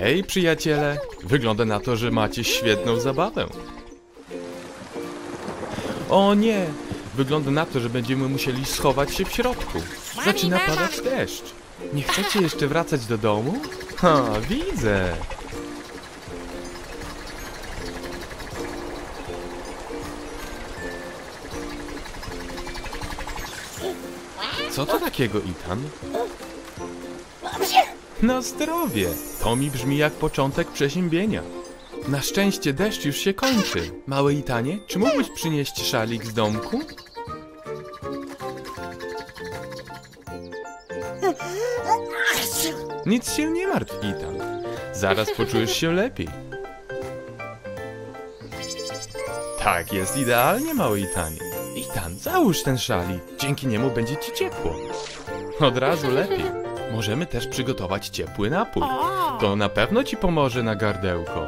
Hej, przyjaciele! Wygląda na to, że macie świetną zabawę. O nie! Wygląda na to, że będziemy musieli schować się w środku. Zaczyna padać deszcz. Nie chcecie jeszcze wracać do domu? Ha, widzę! Co to takiego, Ethan? Na zdrowie! To mi brzmi jak początek przeziębienia. Na szczęście deszcz już się kończy. Mały Ethanie, czy mógłbyś przynieść szalik z domku? Nic się nie martw, Ethan. Zaraz poczujesz się lepiej. Tak jest idealnie, mały Ethanie. Ethan, załóż ten szalik. Dzięki niemu będzie ci ciepło. Od razu lepiej. Możemy też przygotować ciepły napój. To na pewno ci pomoże na gardełko.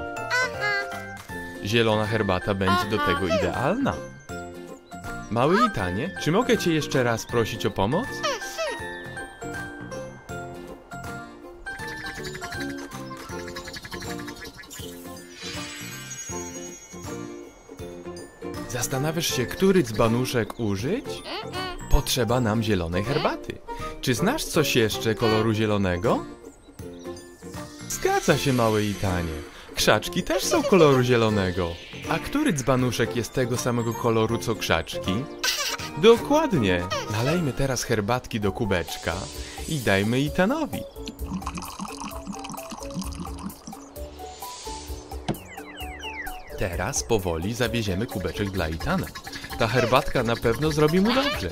Zielona herbata będzie do tego idealna. Mały Ethanie, czy mogę cię jeszcze raz prosić o pomoc? Zastanawiasz się, który dzbanuszek użyć? Potrzeba nam zielonej herbaty. Czy znasz coś jeszcze koloru zielonego? Zgadza się, mały Ethanie. Krzaczki też są koloru zielonego. A który dzbanuszek jest tego samego koloru co krzaczki? Dokładnie. Nalejmy teraz herbatki do kubeczka i dajmy Ethanowi. Teraz powoli zawieziemy kubeczek dla Ethana. Ta herbatka na pewno zrobi mu dobrze.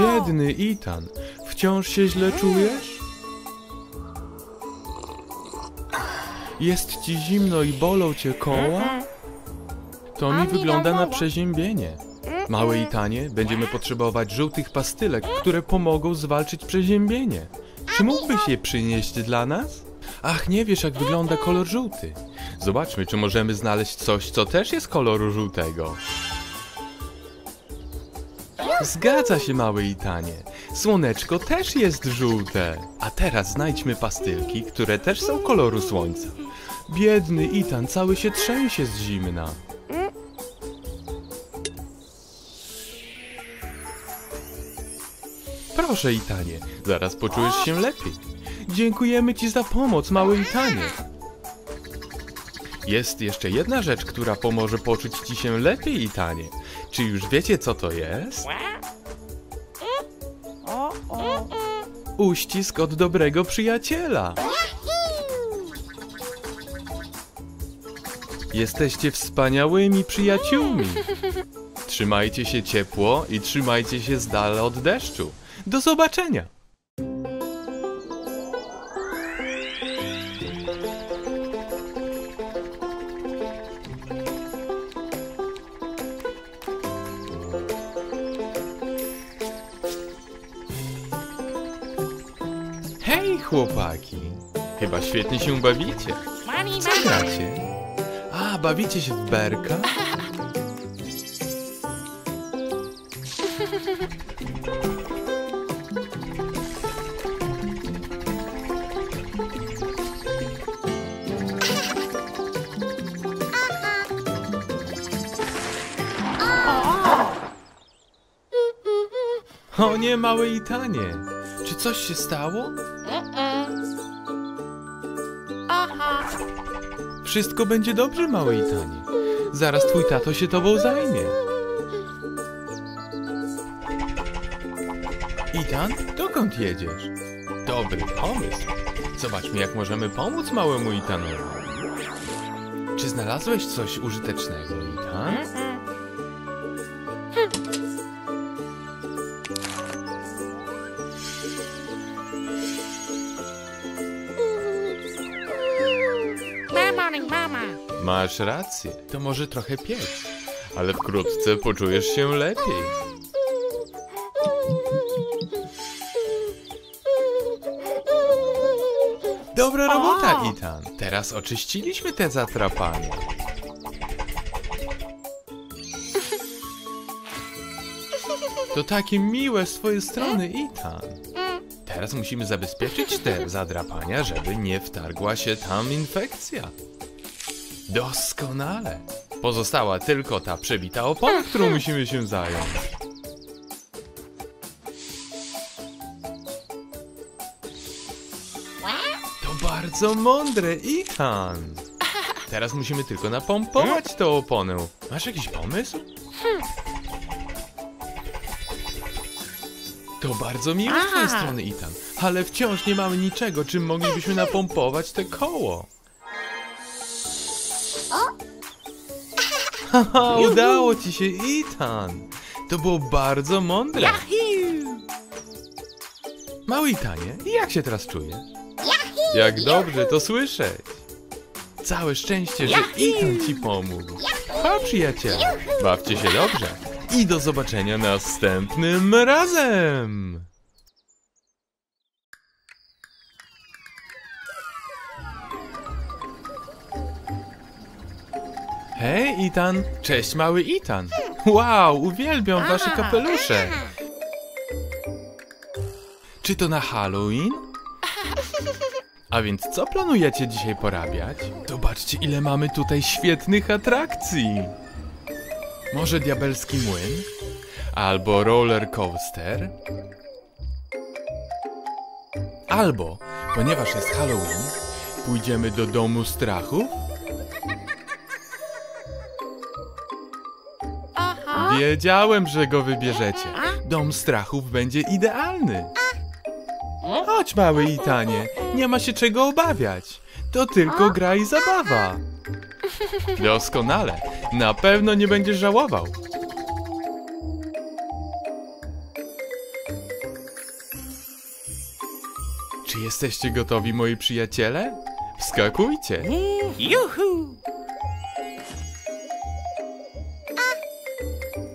Biedny Ethan, wciąż się źle czujesz? Jest ci zimno i bolą cię koła? To mi wygląda na przeziębienie. Mały Ethanie, będziemy potrzebować żółtych pastylek, które pomogą zwalczyć przeziębienie. Czy mógłbyś je przynieść dla nas? Ach, nie wiesz, jak wygląda kolor żółty. Zobaczmy, czy możemy znaleźć coś, co też jest koloru żółtego. Zgadza się, mały Ethanie. Słoneczko też jest żółte. A teraz znajdźmy pastylki, które też są koloru słońca. Biedny Ethan cały się trzęsie z zimna. Proszę, Ethanie, zaraz poczujesz się lepiej. Dziękujemy ci za pomoc, mały Ethanie. Jest jeszcze jedna rzecz, która pomoże poczuć ci się lepiej, Ethanie. Czy już wiecie, co to jest? Uścisk od dobrego przyjaciela. Jesteście wspaniałymi przyjaciółmi. Trzymajcie się ciepło i trzymajcie się z dala od deszczu. Do zobaczenia! Hej, chłopaki! Chyba świetnie się bawicie. Co gracie? A, bawicie się w berka? O nie, mały Ethanie! Czy coś się stało? Wszystko będzie dobrze, mały Ethanie. Zaraz twój tato się tobą zajmie. Ethan, dokąd jedziesz? Dobry pomysł. Zobaczmy, jak możemy pomóc małemu Ethanowi. Czy znalazłeś coś użytecznego, Ethan? Masz rację, to może trochę piec, ale wkrótce poczujesz się lepiej. Dobra robota, Ethan. Teraz oczyściliśmy te zatrapania. To takie miłe z twojej strony, Ethan. Teraz musimy zabezpieczyć te zadrapania, żeby nie wtargła się tam infekcja. Doskonale. Pozostała tylko ta przebita opona, którą musimy się zająć. To bardzo mądre, Ethan. Teraz musimy tylko napompować tę oponę. Masz jakiś pomysł? To bardzo miłe z tej strony, Ethan, ale wciąż nie mamy niczego, czym moglibyśmy napompować te koło. Haha, udało ci się, Ethan. To było bardzo mądre. Mały Ethanie, jak się teraz czujesz? Jak dobrze to słyszeć. Całe szczęście, że Ethan ci pomógł. Pa, przyjaciele, bawcie się dobrze. I do zobaczenia następnym razem! Hej, Ethan! Cześć, mały Ethan! Wow, uwielbiam wasze kapelusze! Czy to na Halloween? A więc co planujecie dzisiaj porabiać? Zobaczcie, ile mamy tutaj świetnych atrakcji! Może diabelski młyn? Albo roller coaster? Albo, ponieważ jest Halloween, pójdziemy do domu strachu? Wiedziałem, że go wybierzecie. Dom strachów będzie idealny. Chodź, mały Ethanie, nie ma się czego obawiać. To tylko gra i zabawa. Doskonale. Na pewno nie będziesz żałował. Czy jesteście gotowi, moi przyjaciele? Wskakujcie! Juhu!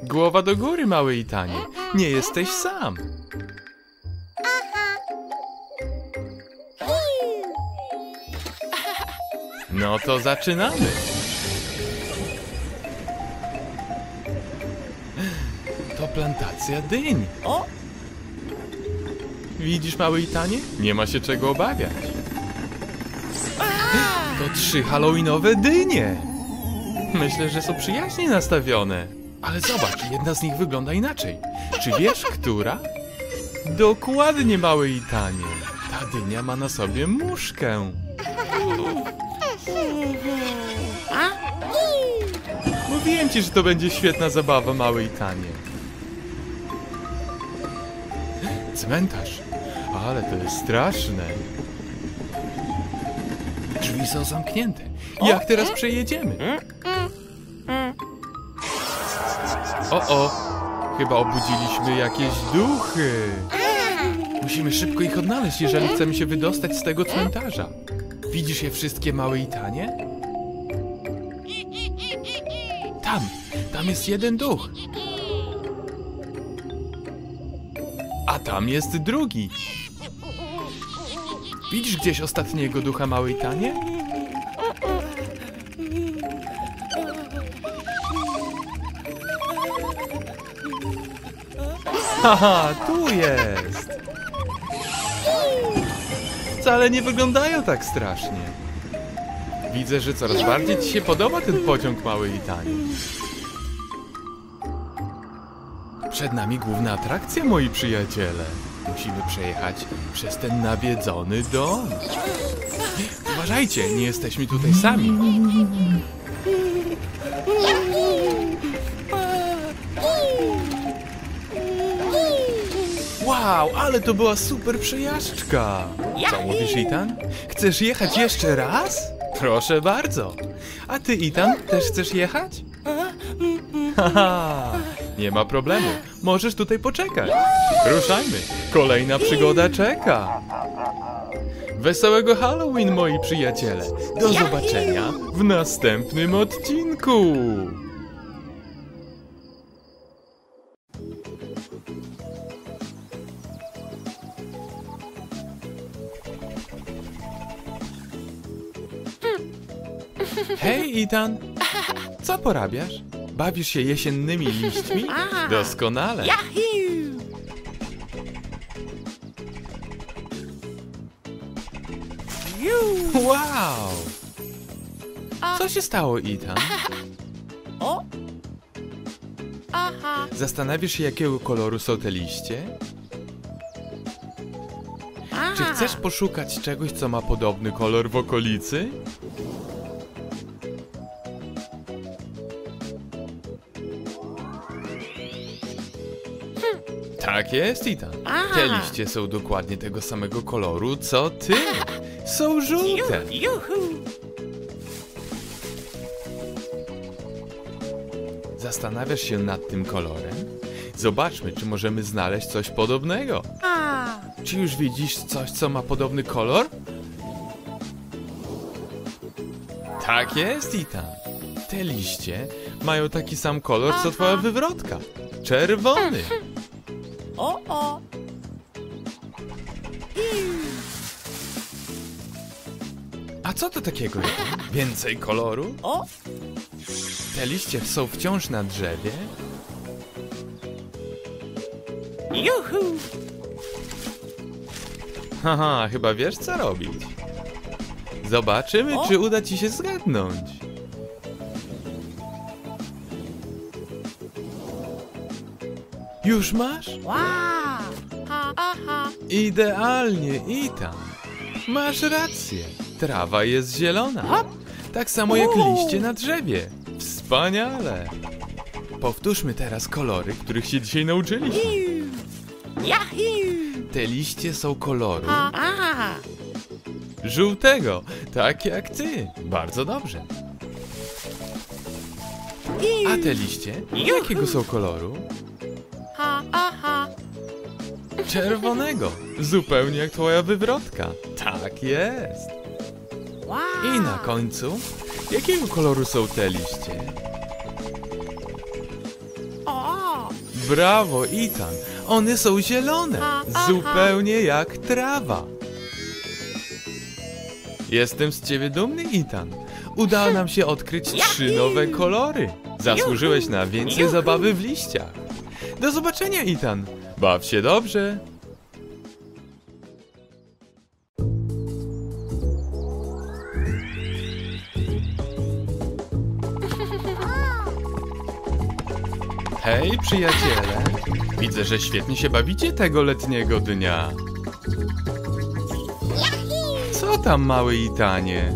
Głowa do góry, mały Ethanie. Nie jesteś sam. No to zaczynamy. To plantacja dyń. O! Widzisz, mały Ethanie? Nie ma się czego obawiać. To 3 halloweenowe dynie. Myślę, że są przyjaźnie nastawione. Ale zobacz, jedna z nich wygląda inaczej. Czy wiesz, która? Dokładnie, mały Ethanie. Ta dynia ma na sobie muszkę. Mówiłem ci, że to będzie świetna zabawa, mały Ethanie. Cmentarz. Ale to jest straszne. Drzwi są zamknięte. Jak teraz przejedziemy? O, chyba obudziliśmy jakieś duchy. Musimy szybko ich odnaleźć, jeżeli chcemy się wydostać z tego cmentarza. Widzisz je wszystkie, małe Ethanie? Tam jest jeden duch. A tam jest drugi. Widzisz gdzieś ostatniego ducha, małe Ethanie? Haha, tu jest. Wcale nie wyglądają tak strasznie. Widzę, że coraz bardziej ci się podoba ten pociąg, mały Ethanie. Przed nami główna atrakcja, moi przyjaciele. Musimy przejechać przez ten nawiedzony dom. Uważajcie, nie jesteśmy tutaj sami. Wow, ale to była super przejażdżka. Co mówisz, Ethan? Chcesz jechać jeszcze raz? Proszę bardzo. A ty, Ethan, też chcesz jechać? Haha, nie ma problemu. Możesz tutaj poczekać. Ruszajmy. Kolejna przygoda czeka. Wesołego Halloween, moi przyjaciele. Do zobaczenia w następnym odcinku. Hej, Ethan! Co porabiasz? Bawisz się jesiennymi liśćmi? Doskonale! Wow! Co się stało, Ethan? Zastanawiasz się, jakiego koloru są te liście? Czy chcesz poszukać czegoś, co ma podobny kolor w okolicy? Tak jest, Ethan. Te liście są dokładnie tego samego koloru, co ty. Są żółte. Zastanawiasz się nad tym kolorem? Zobaczmy, czy możemy znaleźć coś podobnego. Czy już widzisz coś, co ma podobny kolor? Tak jest, Ethan. Te liście mają taki sam kolor, co twoja wywrotka. Czerwony. A co to takiego? Więcej koloru? Te liście są wciąż na drzewie. Juhu! Haha, chyba wiesz, co robić. Zobaczymy, czy uda ci się zgadnąć. Już masz? Idealnie, Ethan. Masz rację. Trawa jest zielona. Tak samo jak liście na drzewie. Wspaniale. Powtórzmy teraz kolory, których się dzisiaj nauczyliśmy. Te liście są koloru żółtego, tak jak ty. Bardzo dobrze. A te liście? Jakiego są koloru? Czerwonego. Zupełnie jak twoja wywrotka. Tak jest. I na końcu, jakiego koloru są te liście? Brawo, Ethan. One są zielone. Zupełnie jak trawa. Jestem z ciebie dumny, Ethan. Udało nam się odkryć 3 nowe kolory. Zasłużyłeś na więcej zabawy w liściach. Do zobaczenia, Ethan. Baw się dobrze. Hej, przyjaciele! Widzę, że świetnie się bawicie tego letniego dnia. Co tam, mały Ethanie?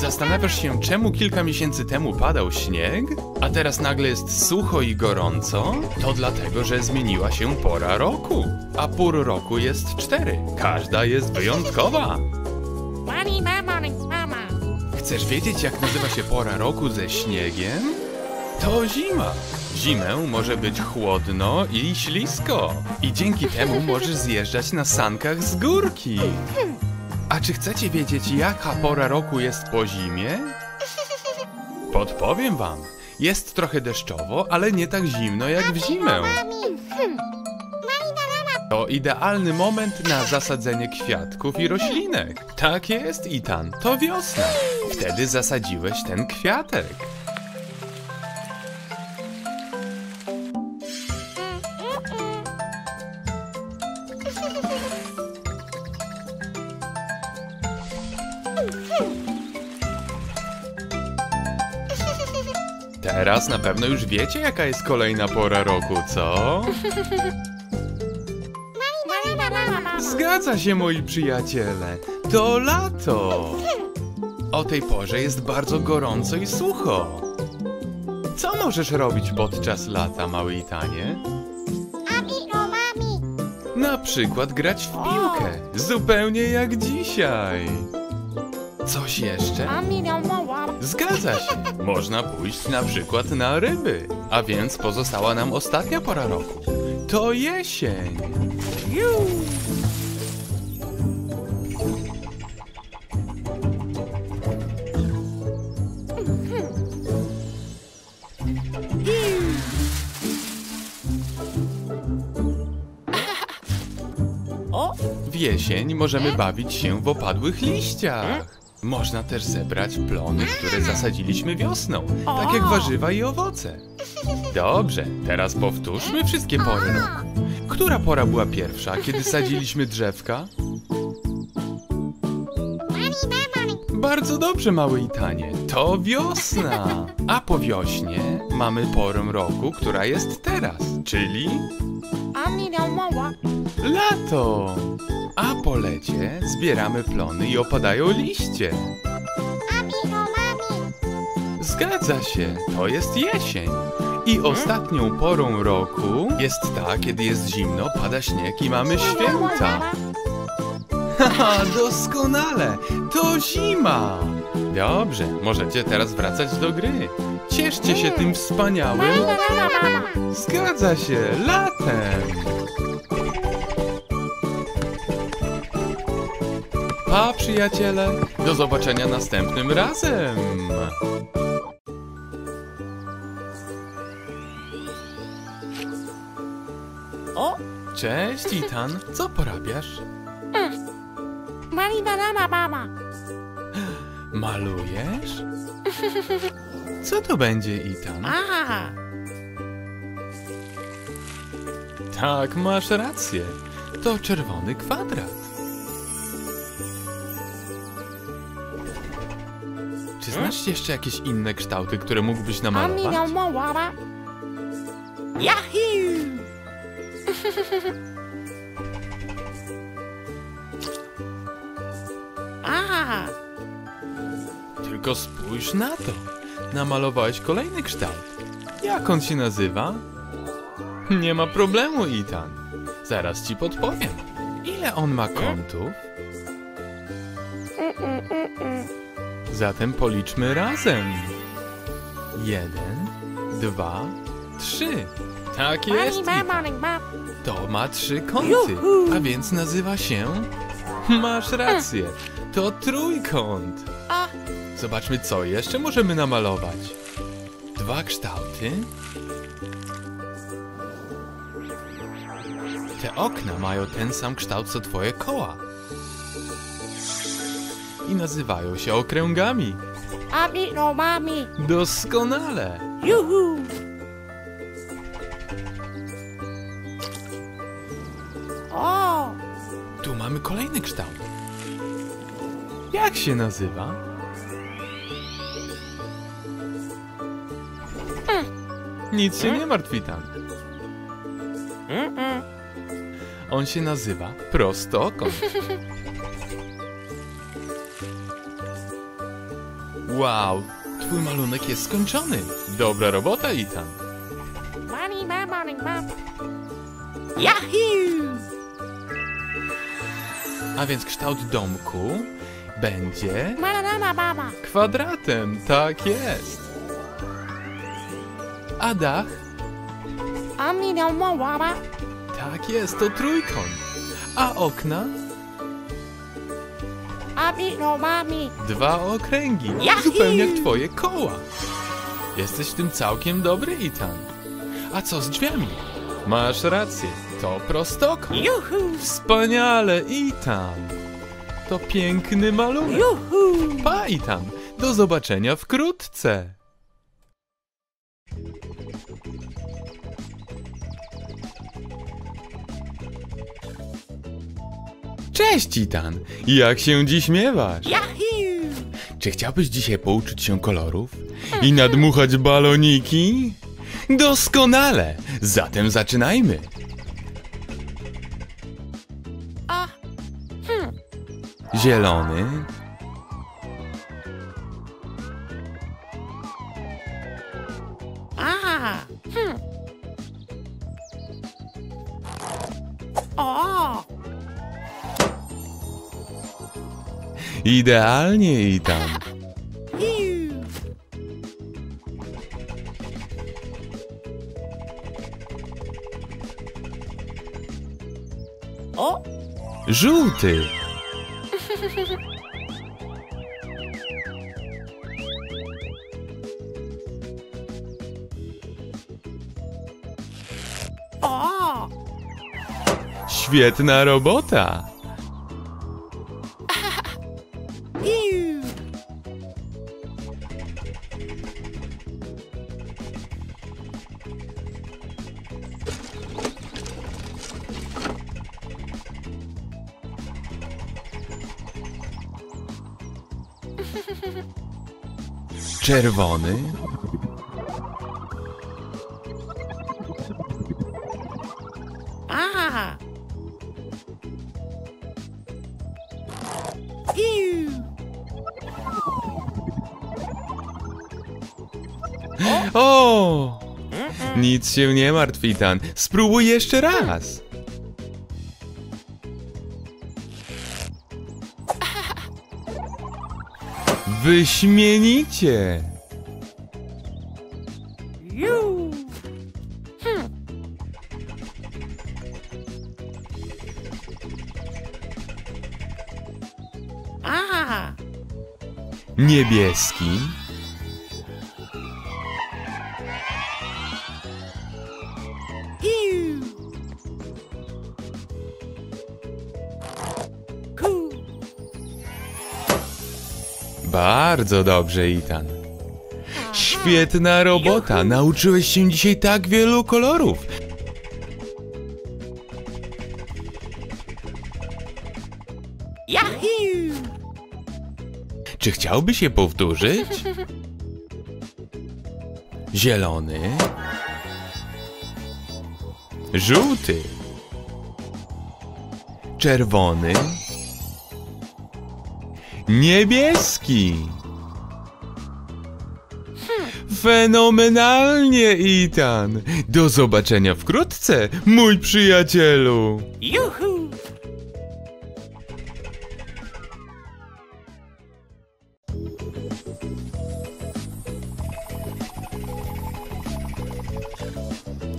Zastanawiasz się, czemu kilka miesięcy temu padał śnieg, a teraz nagle jest sucho i gorąco? To dlatego, że zmieniła się pora roku. A pór roku jest 4. Każda jest wyjątkowa. Chcesz wiedzieć, jak nazywa się pora roku ze śniegiem? To zima. Zimę może być chłodno i ślisko. I dzięki temu możesz zjeżdżać na sankach z górki. A czy chcecie wiedzieć, jaka pora roku jest po zimie? Podpowiem wam. Jest trochę deszczowo, ale nie tak zimno jak w zimę. To idealny moment na zasadzenie kwiatków i roślinek. Tak jest, Ethan. To wiosna. Wtedy zasadziłeś ten kwiatek. Teraz na pewno już wiecie, jaka jest kolejna pora roku, co? Zgadza się, moi przyjaciele. To lato. O tej porze jest bardzo gorąco i sucho. Co możesz robić podczas lata, mały Ethanie? Na przykład grać w piłkę. Zupełnie jak dzisiaj. Coś jeszcze? Zgadza się. Można pójść na przykład na ryby. A więc pozostała nam ostatnia pora roku. To jesień. W jesień możemy bawić się w opadłych liściach. Można też zebrać plony, które zasadziliśmy wiosną, tak jak warzywa i owoce. Dobrze, teraz powtórzmy wszystkie pory roku. Która pora była pierwsza, kiedy sadziliśmy drzewka? Bardzo dobrze, mały Ethanie. To wiosna. A po wiośnie mamy porę roku, która jest teraz, czyli... lato. A po lecie zbieramy plony i opadają liście. Zgadza się, to jest jesień. I ostatnią porą roku jest ta, kiedy jest zimno, pada śnieg i mamy święta. Haha, doskonale! To zima! Dobrze, możecie teraz wracać do gry. Cieszcie się tym wspaniałym... Zgadza się, latem! Pa, przyjaciele! Do zobaczenia następnym razem! O! Cześć, Ethan! Co porabiasz? Malujesz? Co to będzie, Ethan? Aha. Tak, masz rację. To czerwony kwadrat. Czy znasz jeszcze jakieś inne kształty, które mógłbyś namalować? Yahoo! Aha. Tylko spójrz na to. Namalowałeś kolejny kształt. Jak on się nazywa? Nie ma problemu, Ethan. Zaraz ci podpowiem. Ile on ma kątów? Zatem policzmy razem. 1, 2, 3. Tak jest, Ethan. To ma 3 kąty, a więc nazywa się... Masz rację. To trójkąt. Zobaczmy, co jeszcze możemy namalować. 2 kształty. Te okna mają ten sam kształt, co twoje koła. I nazywają się okręgami. Doskonale. Juhu. O! Tu mamy kolejny kształt. Jak się nazywa? Nic się nie martw, Ethan. On się nazywa prostokąt. Wow, twój malunek jest skończony. Dobra robota, Ethan. Yahoo! A więc kształt domku będzie kwadratem, tak jest. A dach? Tak jest, to trójkąt. A okna? 2 okręgi, zupełnie jak twoje koła. Jesteś w tym całkiem dobry, Ethan. A co z drzwiami? Masz rację, to prostokąt. Wspaniale, Ethan. To piękny malunek. Pa, Ethan. Do zobaczenia wkrótce. Cześć, Ethan. Jak się dziś miewasz? Czy chciałbyś dzisiaj pouczyć się kolorów i nadmuchać baloniki? Doskonale. Zatem zaczynajmy. Zielony, idealnie, Ethan. Żółty. Świetna robota. Czerwony. A. O! Nic się nie martw, Ethan. Spróbuj jeszcze raz. Wyśmienicie! Niebieski. Bardzo dobrze, Ethan. Świetna robota. Nauczyłeś się dzisiaj tak wielu kolorów. Czy chciałby się powtórzyć? Zielony. Żółty. Czerwony. Niebieski. Fenomenalnie, Ethan. Do zobaczenia wkrótce, mój przyjacielu. Juhu.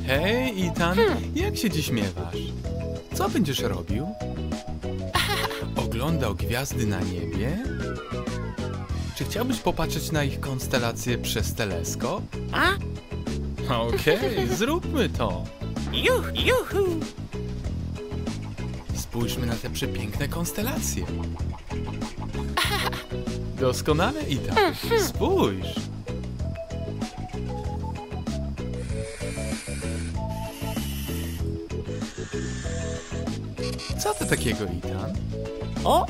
Hej, Ethan, jak się dziś miewasz? Co będziesz robił? Oglądał gwiazdy na niebie? Czy chciałbyś popatrzeć na ich konstelacje przez teleskop? Okej, zróbmy to! Juhu! Spójrzmy na te przepiękne konstelacje! Doskonale, Ethan! Spójrz! Co to takiego, Ethan? O!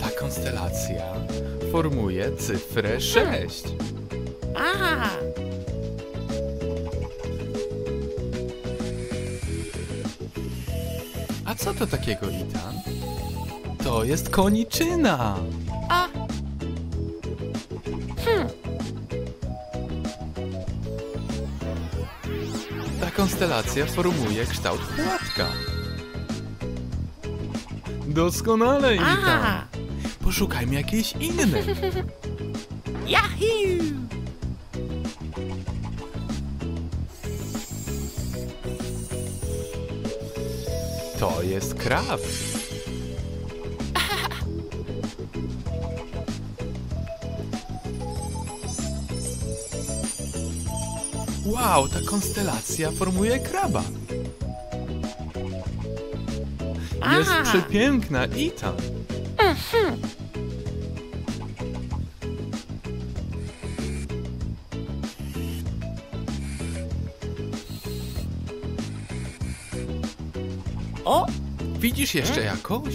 Ta konstelacja formuje cyfrę 6. A co to takiego, Ethan? To jest koniczyna! Konstelacja formuje kształt płatka. Doskonale, Ethan. Poszukajmy jakiejś innej. To jest krab. Wow, ta konstelacja formuje kraba. Jest przepiękna, Ethan. O, widzisz jeszcze jakąś?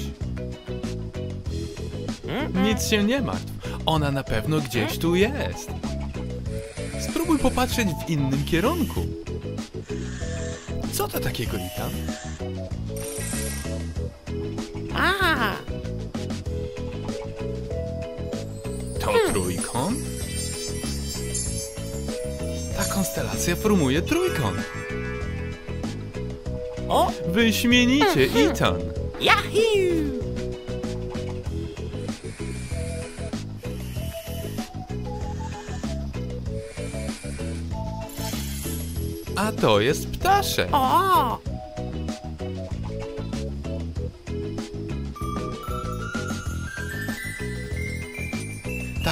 Nic się nie martw. Ona na pewno gdzieś tu jest. Spróbuj popatrzeć w innym kierunku. Co to takiego, Ethan? To trójkąt? Ta konstelacja formuje trójkąt. O, wyśmienicie, Ethan. Yahoo! A to jest ptaszek. Ta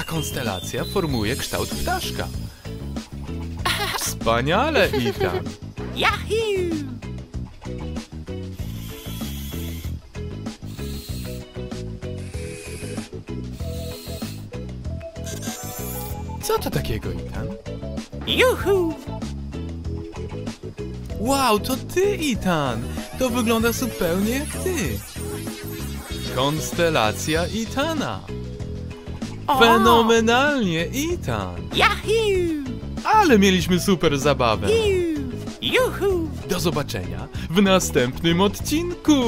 konstelacja formuje kształt ptaszka. Wspaniale, Ethan. Co to takiego, Ethan? Juhu! Wow, to ty, Ethan! To wygląda zupełnie jak ty! Konstelacja Ethana! Fenomenalnie, Ethan! Yahoo! Ale mieliśmy super zabawę! Juhu! Do zobaczenia w następnym odcinku!